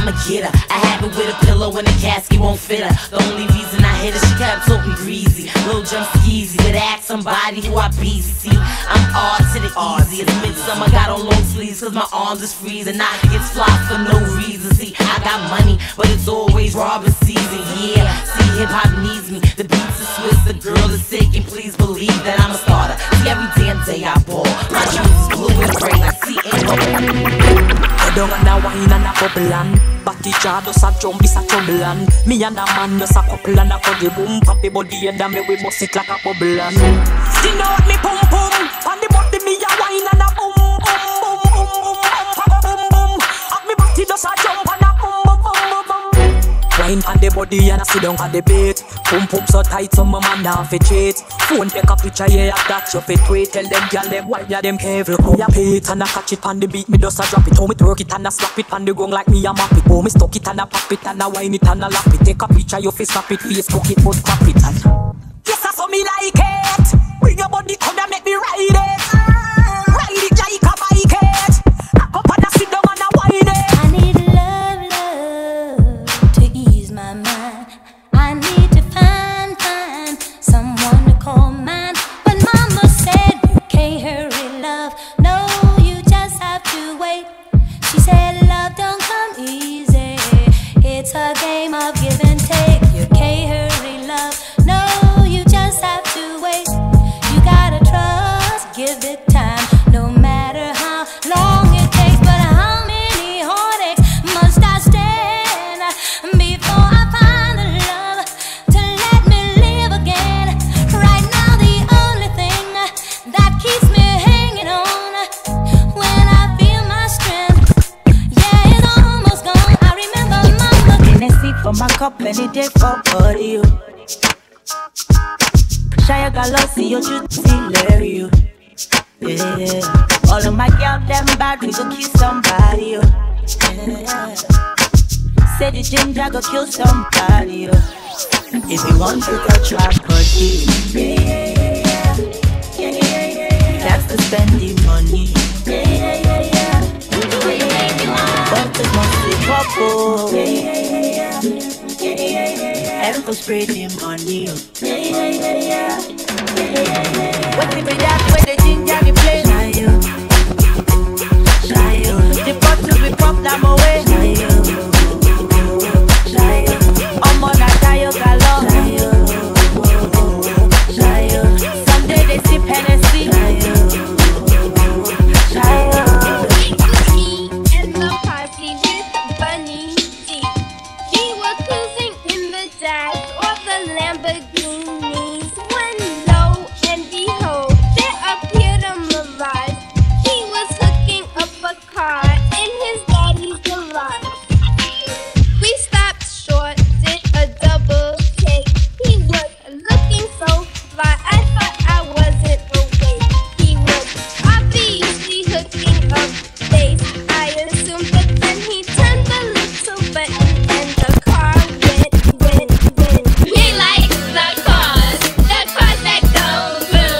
I'ma get her. I have it with a pillow and a casket won't fit her. The only reason I hit her, she kept talking greasy. Little jump skeezy, but ask somebody who I be. See, I'm R to the easy. It's midsummer, got on long sleeves cause my arms is freezing. I get fly for no reason. See, I got money, but it's always robbing season. Yeah, see, hip hop needs me. The beats are Swiss, the girl is sick, and please believe that I'm a starter. See, every damn day I ball. My shoes is blue and gray like CNO. Don't know why in a couple and Batty Charles a jump is a trouble and me and a man just a couple and a cuddle boom. Papi body and me we bust it like a bubble and she know me pum pum and the body me a wine and a boom boom boom boom boom boom boom. And me body just a jump and a boom boom boom boom. Wine and the body and a sit down on the bed. Pum pum so tight so my man now fi cheat. Phone take a picture yeah that you fi tweet. Tell them girl them why ya them careful. Come pay it and I catch it on the beat. Me just a drop it. How me twerk it and I slap it on the ground like me a map it. Oh me stuck it and I pop it and I wine it and I lap it. Take a picture you fi snap it. Facebook it but crap it. And yes that's how me like it. Bring your body come and make me ride it. Ride it like a bike it. I come and I sit down and I wine it. I need love, love to ease my mind. I need someone to call mine. But mama said you can't hurry love. No, you just have to wait. She said love don't come easy. It's a game of give and take. You can't hurry love. No, you just have to wait. You gotta trust, give it time. No matter how long it takes. But how many heartaches must I stand before I find the love to let me live again? For my cup and it take for body you. Shia Galaxy, you should see you. Yeah. All of my girls them bad, we go kill somebody you. Yeah. Say the ginger go kill somebody you. If you want to go try body, yeah. That's the spending money. Yeah. But the mostly couple. Yeah. And for spreading money. Yeah. What if we that when the ginger we play? Shio. The bottles we pop them away. Shio. I'm on a Shio galore. Shio. Someday they sip Hennessy. Shio.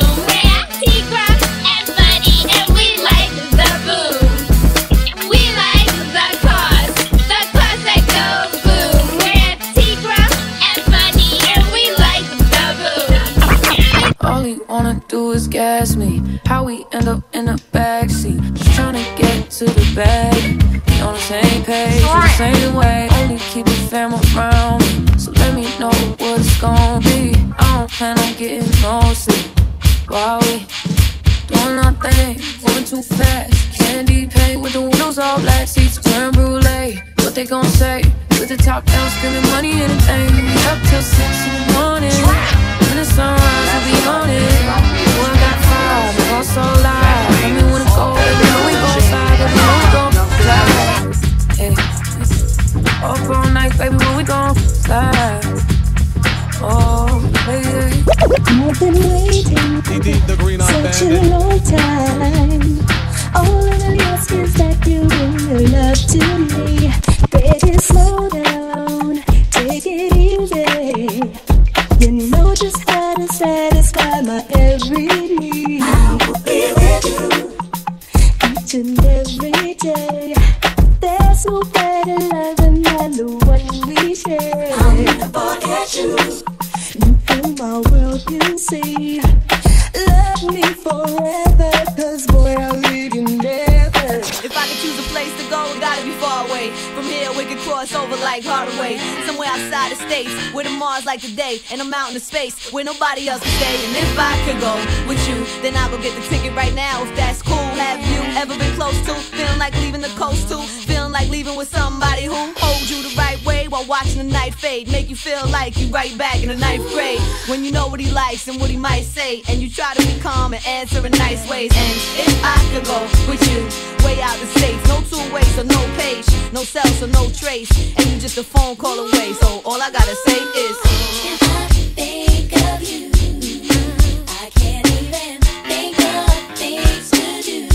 Every day, there's no better life than cross over like Hardaway. Somewhere outside the states, where the Mars like the day, and I'm out in the space where nobody else can stay. And if I could go with you, then I'll go get the ticket right now, if that's cool. Have you ever been close to feeling like leaving the coast too? Feeling like leaving with somebody who holds you the right way while watching the night fade. Make you feel like you right back in the 9th grade, when you know what he likes and what he might say, and you try to be calm and answer in nice ways. And if I could go with you, way out the states, no two ways or no page, no cell so no trace, and you just a phone call away. So all I gotta say is, if I think of you, I can't even think of things to do.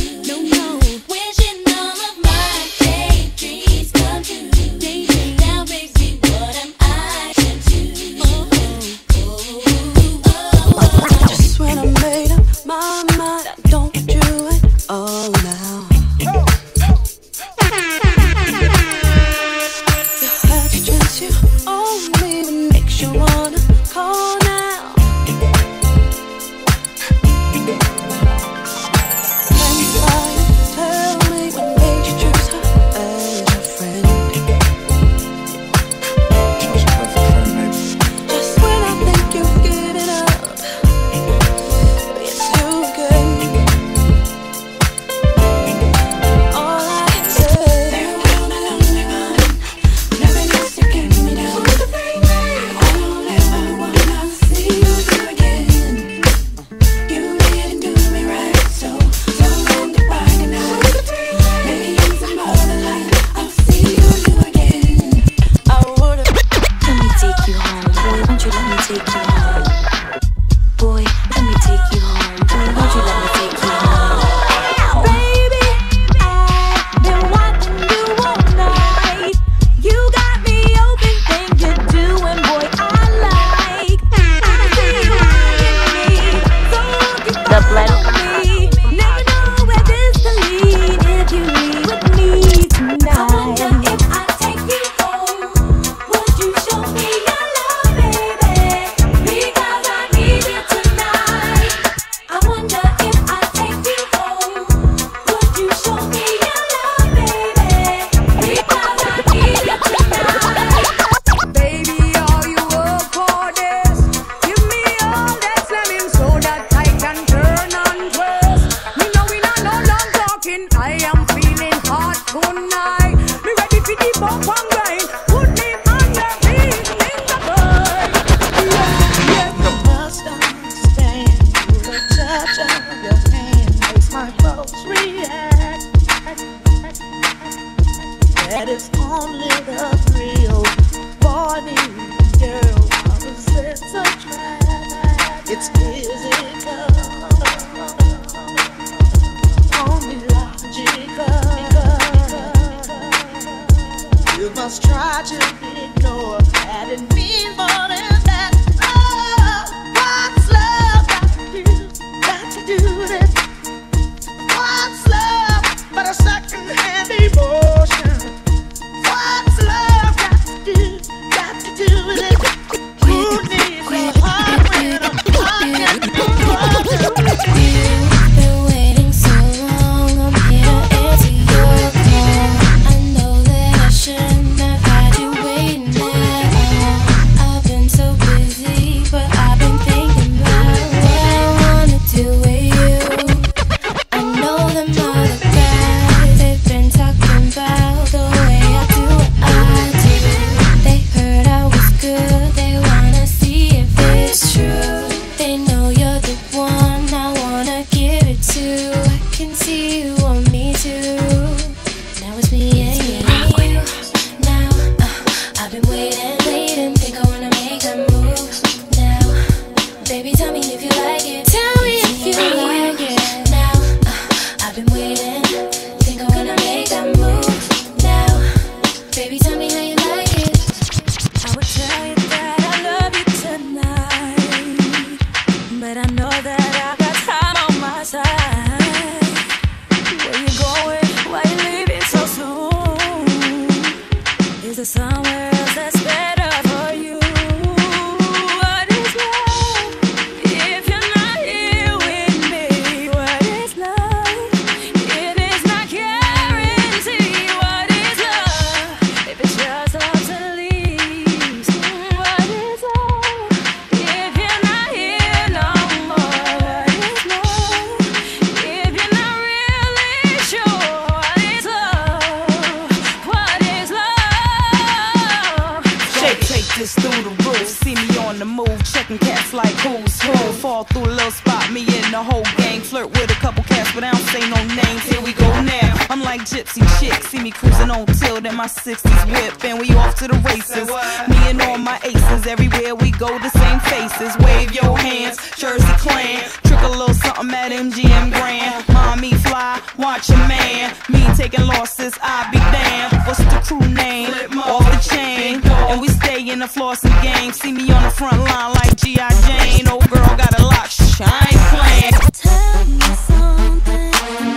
just through the roof. See me on the move, checking cats like who's who. Fall through a little spot, me and the whole gang. Flirt with a couple cats, but I don't say no names. Here we go now, I'm like gypsy chick. See me cruising on tilt in my 60s whip, and we off to the races. Me and all my aces, everywhere we go, the same faces. Wave your hands, Jersey Clan. Trick a little something at MGM Grand. Mommy fly, watch your man. Me taking losses, I be damned. What's the crew name? Off the chain. And we stay in the flossing game. See me on the front line like G.I. Jane. Old girl got a lot, I ain't playing. Tell me something I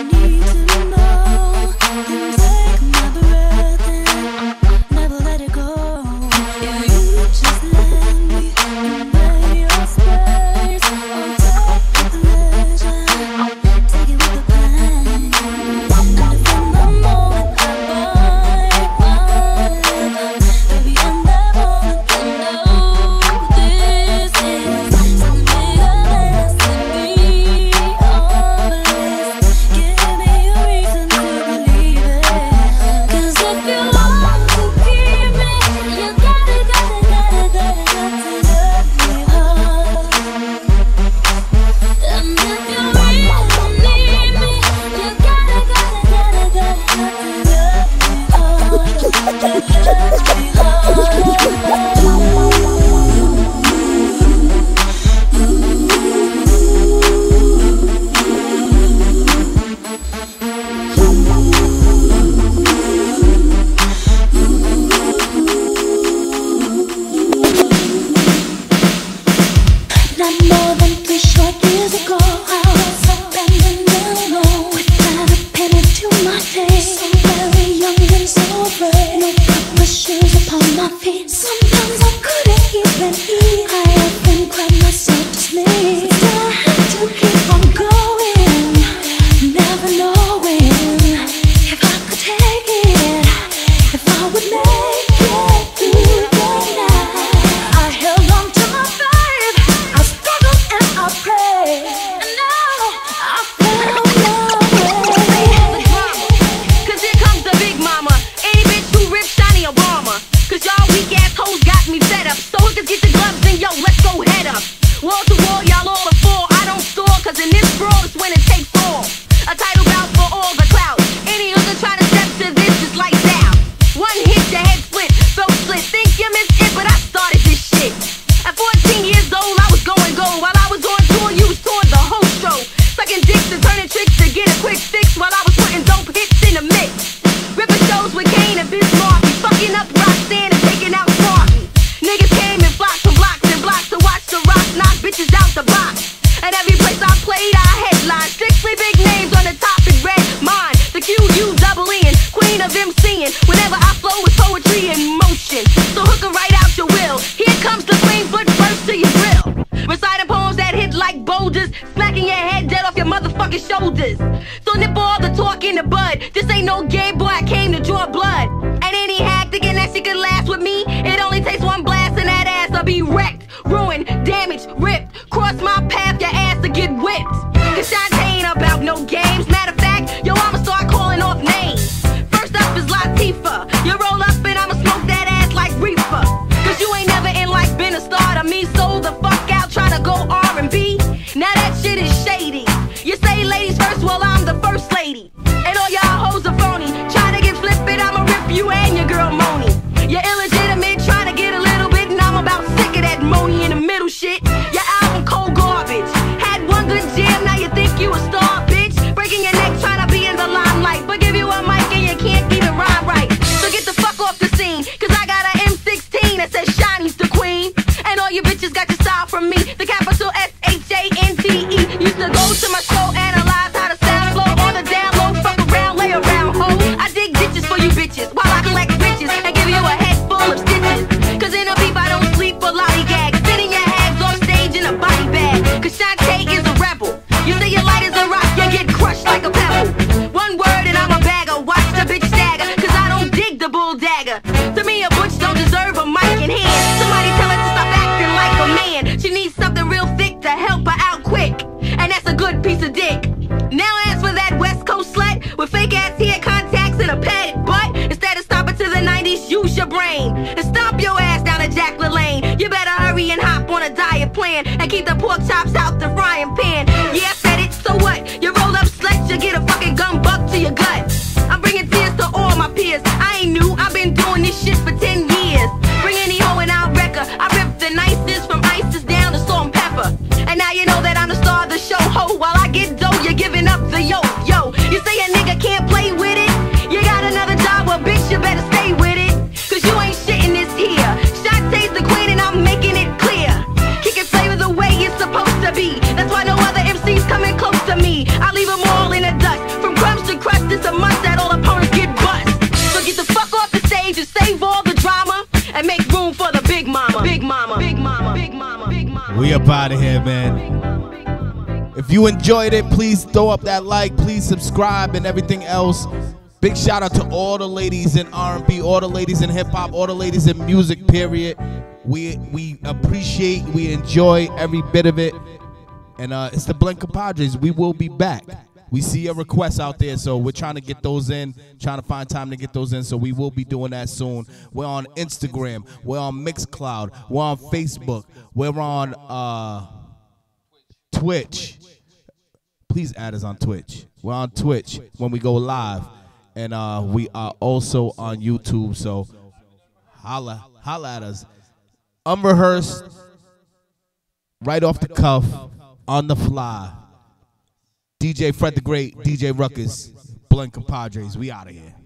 need to know. Then take my breath and never let it go. If you just let me, give me your space. I'll take it with the legend, take it with the pain. And from the moment I find mine, baby, I'm not gonna know this is something bigger than me. Oh, please, give me a reason to believe it. 'Cause if you want to keep me, you gotta love me hard. And if you really need me, you gotta love me hard. Not more than 3 short years ago, I was standing down low without a penny to my name. So very young and so brave, no proper shoes upon my feet. Sometimes I couldn't even eat. I often cried myself to sleep. Still I had to keep on going, never knowing if I could take it, if I would make it through the night. I held on to my faith. I struggled and I prayed, and now I found my way. Cause here comes the big mama. Any bitch who rips Shiny Obama. Cause y'all weak assholes got me fed up. So hookers get the gloves and yo, let's go head up. Wall to wall, y'all all before. I don't stall, cause in this brawl it's when it takes all. A title bout for all the clout. Any hooker trying to step to this is like down. One hit, your head split, throat split. Think you missed it, but I started this shit. At 14 years old, I was going gold. While I was on tour, you was touring the whole show. Sucking dicks and turning tricks to get a quick fix while I was putting dope hits in the mix. Ripping shows with Kane and Bismarck. Fucking up Roxanne and taking out Sparky. Niggas came in flocks and blocks and blocks to watch the rock knock bitches out the box. And every place I played, I headlined. Strictly big names on the top in red. Mine, the QUEEN, queen of MCing. Whenever I flow, it's poetry in motion. So hook her right out your will. Here comes the queen, but first to your grill. Reciting poems that hit like boulders, smacking your head dead off your motherfucking shoulders. So nip all the talk in the bud. This ain't no game, boy. I came to draw blood. And any hack thinking that she could last with me, it only takes one blast in that ass. I'll be wrecked, ruined, damaged, ripped. Cross my path, your ass to get whipped. 'Cause Shantae ain't about no games. Matter of fact, yo, I'ma start calling off names. First up is Latifah. You roll up and I'ma smoke that ass like reefer. 'Cause you ain't never in life been a star to me. So the fuck out, trying to go R&B. Now that shit is shady. You say ladies first, well I'm the first lady. And all y'all hoes are phony. Try to get flippin', I'ma rip you and your girl Moni. You're illegitimate, trying to get a little bit, and I'm about sick of that Moni in the middle shit. Your album cold garbage. Had one good jam, now you think you a star, bitch. Breaking your neck, trying to be in the limelight, but give you a mic and you can't even rhyme right. So get the fuck off the scene, 'cause I got an M16 that says Shiny's the queen. And all you bitches got your style from me. The capital SHANTE. Used to go to my show, analyze how the sound flow. On the down low, fuck around, lay around, ho. I dig ditches for you bitches while I collect bitches and give you a head full of stitches. 'Cause in a beef I don't sleep for lollygag. Sitting your hags on stage in a body bag. 'Cause Shantae is a rebel. You say your light is a rock, you get crushed like a pebble. One word and I'm a bagger. Watch the bitch stagger, 'cause I don't dig the bull dagger. To me a butch don't deserve a mic in hand. Somebody tell her to stop acting like a man. She needs something real thick to help her out quick. And that's a good piece of dick. Now as for that West Coast slut with fake ass hair, contacts, and a padded butt. Instead of stopping to the 90s, use your brain and stomp your ass down a to Jack LaLanne. You better hurry and hop on a diet plan and keep the pork chops out the frying pan. Yeah, fed it, so what? You roll up sluts, you get a fucking gum buck to your gut. I'm bringing tears to all my peers. I ain't new, I've been doing this shit for 10 years. Bring any hoe and I'll wreck her. I rip the nicest from ISIS down to salt and pepper. And now you know that I'm the star of the show, ho. While I get dough, you're giving up the yo, yo. You say a nigga can't play with it? You got another job, well bitch, you better stay with it. Cause you ain't shitting this here. Shantae's the queen and I'm making it clear. Kicking flavor the way it's supposed to be. That's why no other MC's coming close to me. I leave them all in the dust. From crumbs to crust, it's a must that all opponents get bust. So get the fuck off the stage and save all the drama and make room for the big mama. Big mama, big mama, big mama, big mama. We up out of here, man. If you enjoyed it, please throw up that like, please subscribe and everything else. Big shout out to all the ladies in R&B, all the ladies in hip hop, all the ladies in music, period. We appreciate, we enjoy every bit of it. And it's the Blend Compadres. We will be back. We see your requests out there, so we're trying to get those in, trying to find time to get those in, so we will be doing that soon. We're on Instagram. We're on Mixcloud. We're on Facebook. We're on Twitch. Please add us on Twitch. We're on Twitch when we go live. And we are also on YouTube, so holla at us. Unrehearsed, right off the cuff, on the fly. DJ Fred the Great, DJ Ruckus, Blend Compadres, we out of here.